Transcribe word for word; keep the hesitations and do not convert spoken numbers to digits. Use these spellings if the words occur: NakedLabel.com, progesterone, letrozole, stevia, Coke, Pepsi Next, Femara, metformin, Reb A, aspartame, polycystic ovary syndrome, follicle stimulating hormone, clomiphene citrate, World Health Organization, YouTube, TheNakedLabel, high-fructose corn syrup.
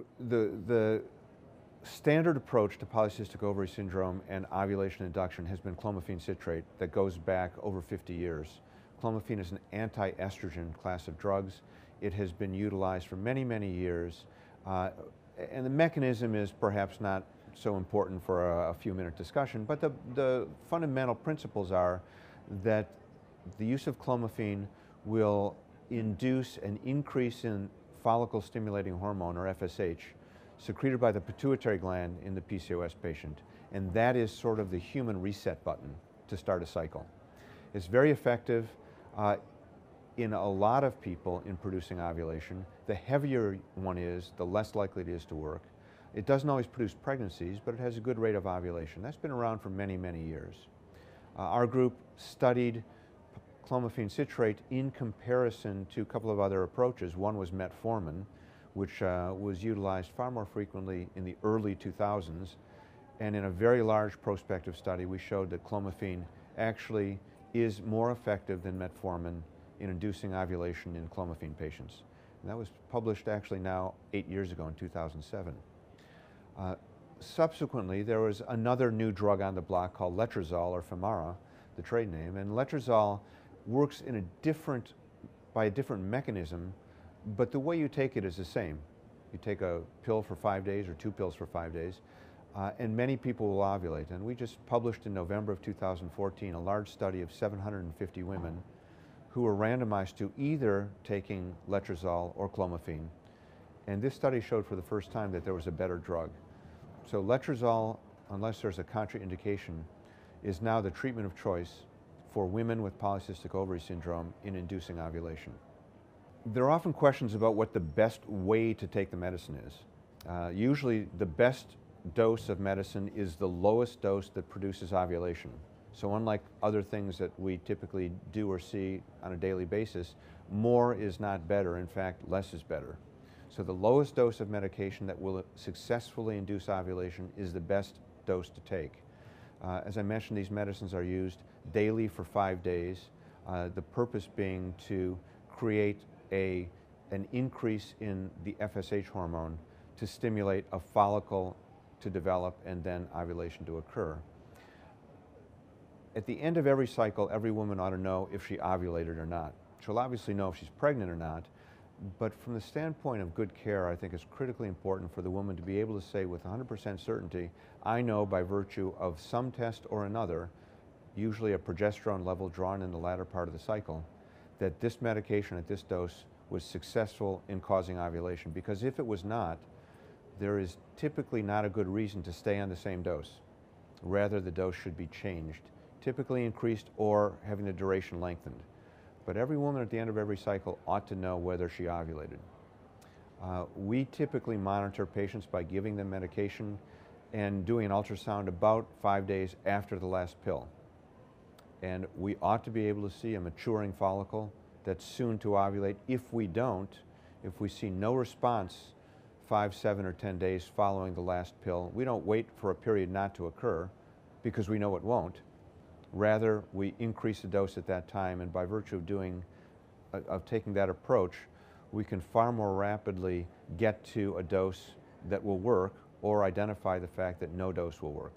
So the, the standard approach to polycystic ovary syndrome and ovulation induction has been clomiphene citrate that goes back over fifty years. Clomiphene is an anti-estrogen class of drugs. It has been utilized for many, many years. Uh, and the mechanism is perhaps not so important for a, a few minute discussion, but the, the fundamental principles are that the use of clomiphene will induce an increase in follicle stimulating hormone, or F S H, secreted by the pituitary gland in the P C O S patient. And that is sort of the human reset button to start a cycle. It's very effective uh, in a lot of people in producing ovulation. The heavier one is, the less likely it is to work. It doesn't always produce pregnancies, but it has a good rate of ovulation. That's been around for many, many years. Uh, our group studied clomiphene citrate in comparison to a couple of other approaches. One was metformin, which uh, was utilized far more frequently in the early two thousands. And in a very large prospective study, we showed that clomiphene actually is more effective than metformin in inducing ovulation in clomiphene patients. And that was published actually now eight years ago in two thousand seven. Uh, subsequently, there was another new drug on the block called letrozole, or Femara, the trade name. And letrozole works in a different, by a different mechanism, but the way you take it is the same. You take a pill for five days or two pills for five days, uh, and many people will ovulate. And we just published in November of two thousand fourteen a large study of seven hundred fifty women who were randomized to either taking letrozole or clomiphene. And this study showed for the first time that there was a better drug. So letrozole, unless there's a contraindication, is now the treatment of choice for women with polycystic ovary syndrome in inducing ovulation. There are often questions about what the best way to take the medicine is. Uh, usually the best dose of medicine is the lowest dose that produces ovulation. So unlike other things that we typically do or see on a daily basis, more is not better. In fact, less is better. So the lowest dose of medication that will successfully induce ovulation is the best dose to take. Uh, as I mentioned, these medicines are used daily for five days, uh, the purpose being to create a, an increase in the F S H hormone to stimulate a follicle to develop and then ovulation to occur. At the end of every cycle, every woman ought to know if she ovulated or not. She'll obviously know if she's pregnant or not, but from the standpoint of good care, I think it's critically important for the woman to be able to say with one hundred percent certainty, I know by virtue of some test or another, usually a progesterone level drawn in the latter part of the cycle, that this medication at this dose was successful in causing ovulation. Because if it was not, there is typically not a good reason to stay on the same dose. Rather, the dose should be changed, typically increased or having the duration lengthened. But every woman at the end of every cycle ought to know whether she ovulated. Uh, we typically monitor patients by giving them medication and doing an ultrasound about five days after the last pill. And we ought to be able to see a maturing follicle that's soon to ovulate. If we don't, if we see no response five, seven, or ten days following the last pill, we don't wait for a period not to occur because we know it won't. Rather, we increase the dose at that time, and by virtue of doing, uh, of taking that approach, we can far more rapidly get to a dose that will work or identify the fact that no dose will work.